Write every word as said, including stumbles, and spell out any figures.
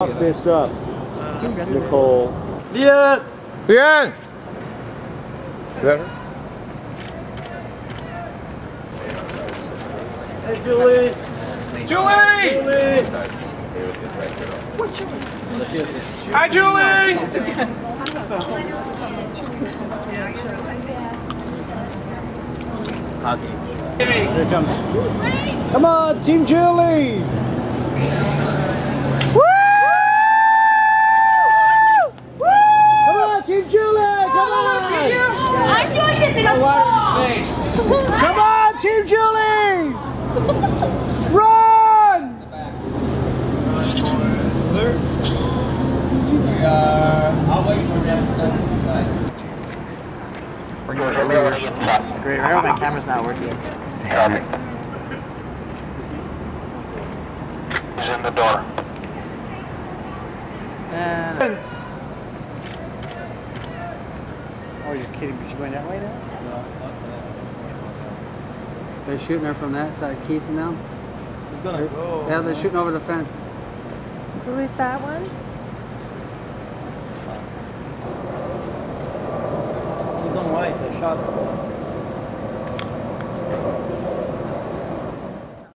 Fuck this up, uh, Nicole. Yeah! Yeah! Is that her? Hey, Julie! Julie! Julie! What, Julie? Hi, Julie! Hockey. Here it comes. Come on, Team Julie! Come on, Team Julie! Run! We are. I'll wait for them to turn inside. We're going to really great. I hope my camera's not working. Damn it. He's in the door. And... Oh, you're kidding me. She's going that way now? No. They're shooting her from that side, Keith and them. She's gonna they're, go. Yeah, they're shooting over the fence. Who is that one? He's on the right, they shot him.